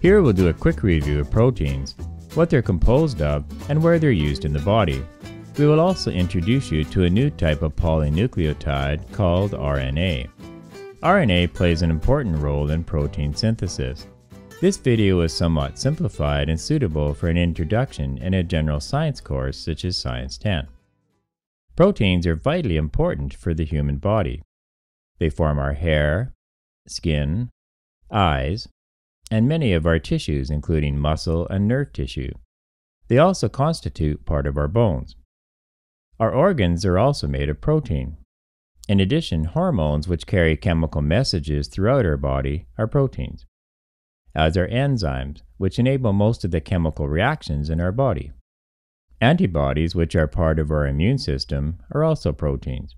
Here we'll do a quick review of proteins, what they're composed of, and where they're used in the body. We will also introduce you to a new type of polynucleotide called RNA. RNA plays an important role in protein synthesis. This video is somewhat simplified and suitable for an introduction in a general science course such as Science 10. Proteins are vitally important for the human body. They form our hair, skin, eyes, and many of our tissues, including muscle and nerve tissue. They also constitute part of our bones. Our organs are also made of protein. In addition, hormones, which carry chemical messages throughout our body, are proteins, as are enzymes, which enable most of the chemical reactions in our body. Antibodies, which are part of our immune system, are also proteins.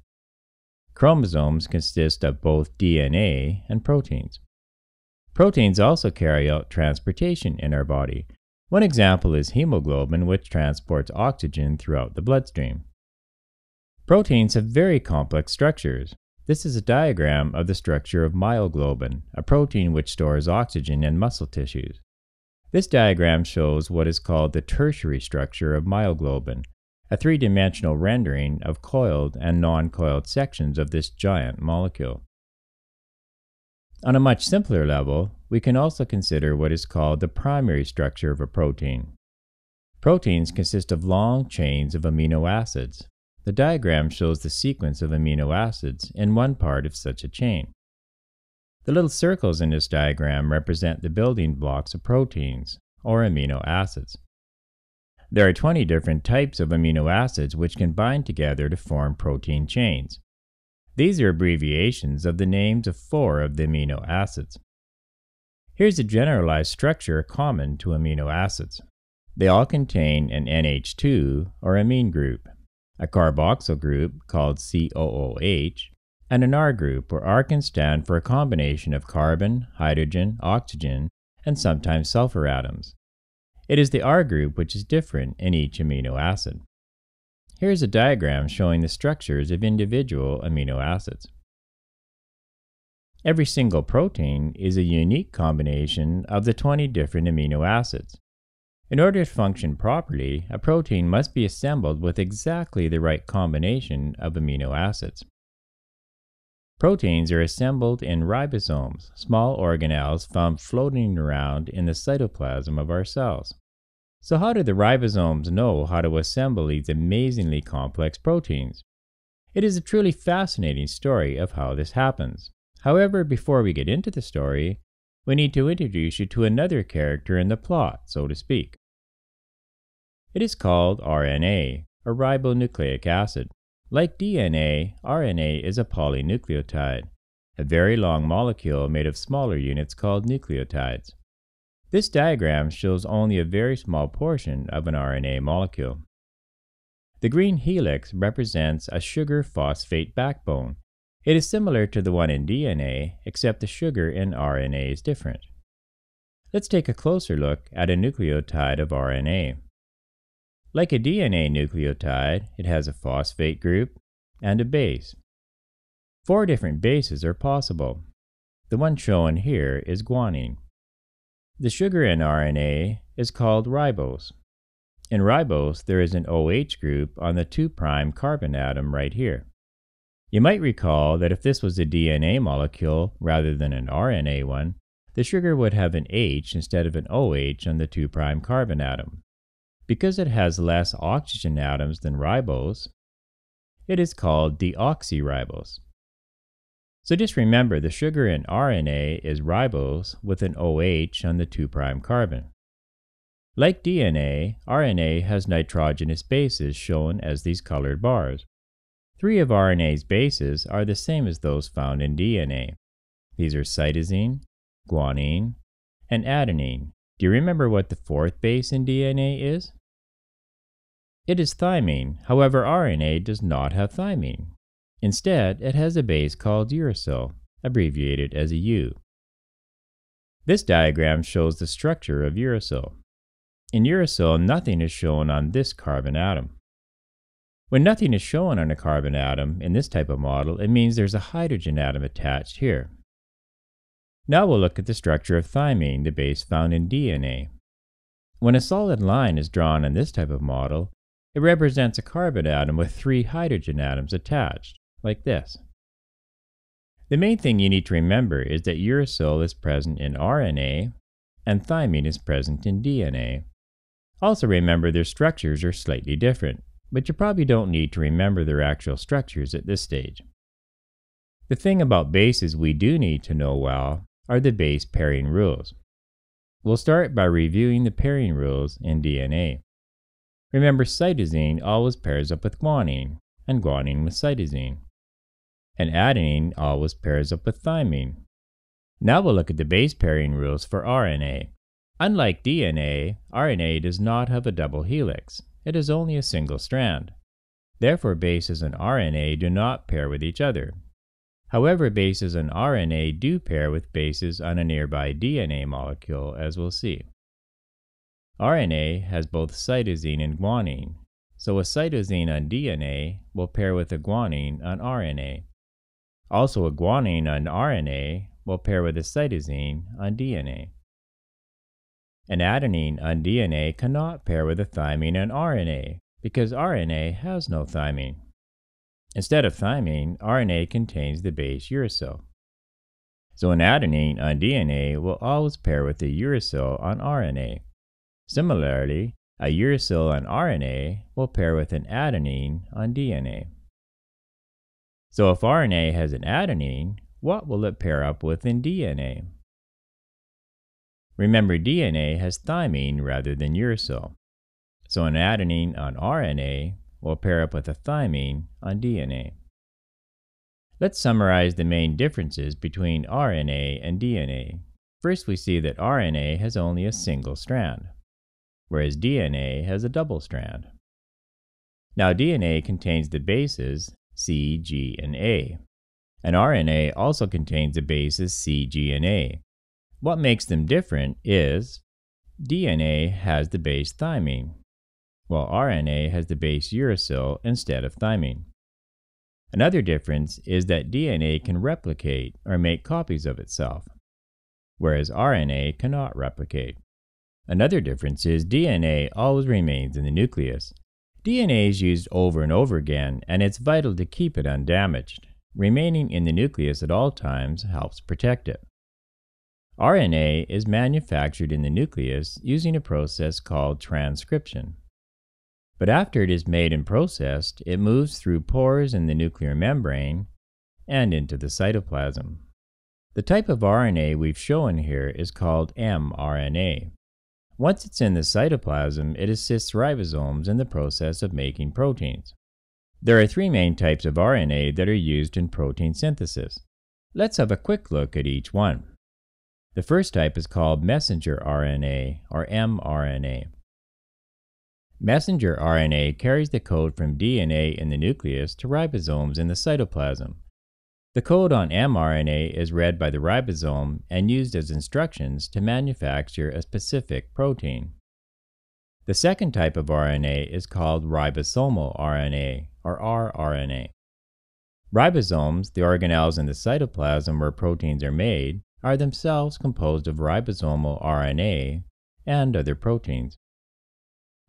Chromosomes consist of both DNA and proteins. Proteins also carry out transportation in our body. One example is hemoglobin, which transports oxygen throughout the bloodstream. Proteins have very complex structures. This is a diagram of the structure of myoglobin, a protein which stores oxygen in muscle tissues. This diagram shows what is called the tertiary structure of myoglobin, a three-dimensional rendering of coiled and non-coiled sections of this giant molecule. On a much simpler level, we can also consider what is called the primary structure of a protein. Proteins consist of long chains of amino acids. The diagram shows the sequence of amino acids in one part of such a chain. The little circles in this diagram represent the building blocks of proteins, or amino acids. There are 20 different types of amino acids which can bind together to form protein chains. These are abbreviations of the names of 4 of the amino acids. Here's a generalized structure common to amino acids. They all contain an NH2 or amine group, a carboxyl group called COOH, and an R group, where R can stand for a combination of carbon, hydrogen, oxygen, and sometimes sulfur atoms. It is the R group which is different in each amino acid. Here is a diagram showing the structures of individual amino acids. Every single protein is a unique combination of the 20 different amino acids. In order to function properly, a protein must be assembled with exactly the right combination of amino acids. Proteins are assembled in ribosomes, small organelles found floating around in the cytoplasm of our cells. So how do the ribosomes know how to assemble these amazingly complex proteins? It is a truly fascinating story of how this happens. However, before we get into the story, we need to introduce you to another character in the plot, so to speak. It is called RNA, or ribonucleic acid. Like DNA, RNA is a polynucleotide, a very long molecule made of smaller units called nucleotides. This diagram shows only a very small portion of an RNA molecule. The green helix represents a sugar phosphate backbone. It is similar to the one in DNA, except the sugar in RNA is different. Let's take a closer look at a nucleotide of RNA. Like a DNA nucleotide, it has a phosphate group and a base. 4 different bases are possible. The one shown here is guanine. The sugar in RNA is called ribose. In ribose, there is an OH group on the 2' carbon atom right here. You might recall that if this was a DNA molecule rather than an RNA one, the sugar would have an H instead of an OH on the 2' carbon atom. Because it has less oxygen atoms than ribose, it is called deoxyribose. So just remember, the sugar in RNA is ribose with an OH on the 2' carbon. Like DNA, RNA has nitrogenous bases shown as these colored bars. 3 of RNA's bases are the same as those found in DNA. These are cytosine, guanine, and adenine. Do you remember what the 4th base in DNA is? It is thymine. However, RNA does not have thymine. Instead, it has a base called uracil, abbreviated as a U. This diagram shows the structure of uracil. In uracil, nothing is shown on this carbon atom. When nothing is shown on a carbon atom in this type of model, it means there's a hydrogen atom attached here. Now we'll look at the structure of thymine, the base found in DNA. When a solid line is drawn on this type of model, it represents a carbon atom with 3 hydrogen atoms attached, like this. The main thing you need to remember is that uracil is present in RNA and thymine is present in DNA. Also remember their structures are slightly different, but you probably don't need to remember their actual structures at this stage. The thing about bases we do need to know well are the base pairing rules. We'll start by reviewing the pairing rules in DNA. Remember, cytosine always pairs up with guanine, and guanine with cytosine. And adenine always pairs up with thymine. Now we'll look at the base pairing rules for RNA. Unlike DNA, RNA does not have a double helix. It is only a single strand. Therefore, bases and RNA do not pair with each other. However, bases and RNA do pair with bases on a nearby DNA molecule, as we'll see. RNA has both cytosine and guanine, so a cytosine on DNA will pair with a guanine on RNA. Also, a guanine on RNA will pair with a cytosine on DNA. An adenine on DNA cannot pair with a thymine on RNA because RNA has no thymine. Instead of thymine, RNA contains the base uracil. So an adenine on DNA will always pair with a uracil on RNA. Similarly, a uracil on RNA will pair with an adenine on DNA. So if RNA has an adenine, what will it pair up with in DNA? Remember, DNA has thymine rather than uracil. So an adenine on RNA will pair up with a thymine on DNA. Let's summarize the main differences between RNA and DNA. First, we see that RNA has only a single strand, whereas DNA has a double strand. Now, DNA contains the bases C, G, and A, and RNA also contains the bases C, G, and A. What makes them different is DNA has the base thymine, while RNA has the base uracil instead of thymine. Another difference is that DNA can replicate or make copies of itself, whereas RNA cannot replicate. Another difference is DNA always remains in the nucleus. DNA is used over and over again, and it's vital to keep it undamaged. Remaining in the nucleus at all times helps protect it. RNA is manufactured in the nucleus using a process called transcription. But after it is made and processed, it moves through pores in the nuclear membrane and into the cytoplasm. The type of RNA we've shown here is called mRNA. Once it's in the cytoplasm, it assists ribosomes in the process of making proteins. There are 3 main types of RNA that are used in protein synthesis. Let's have a quick look at each one. The first type is called messenger RNA, or mRNA. Messenger RNA carries the code from DNA in the nucleus to ribosomes in the cytoplasm. The code on mRNA is read by the ribosome and used as instructions to manufacture a specific protein. The second type of RNA is called ribosomal RNA, or rRNA. Ribosomes, the organelles in the cytoplasm where proteins are made, are themselves composed of ribosomal RNA and other proteins.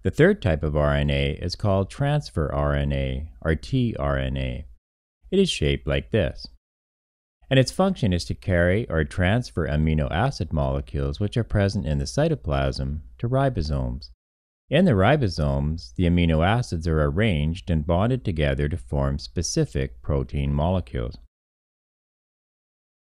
The third type of RNA is called transfer RNA, or tRNA. It is shaped like this, and its function is to carry or transfer amino acid molecules which are present in the cytoplasm to ribosomes. In the ribosomes, the amino acids are arranged and bonded together to form specific protein molecules.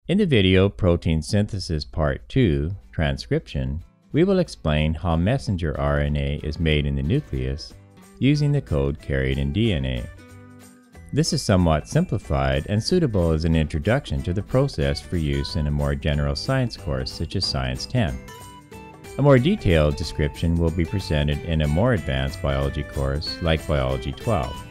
In the video Protein Synthesis Part 2, Transcription, we will explain how messenger RNA is made in the nucleus using the code carried in DNA. This is somewhat simplified and suitable as an introduction to the process for use in a more general science course such as Science 10. A more detailed description will be presented in a more advanced biology course like Biology 12.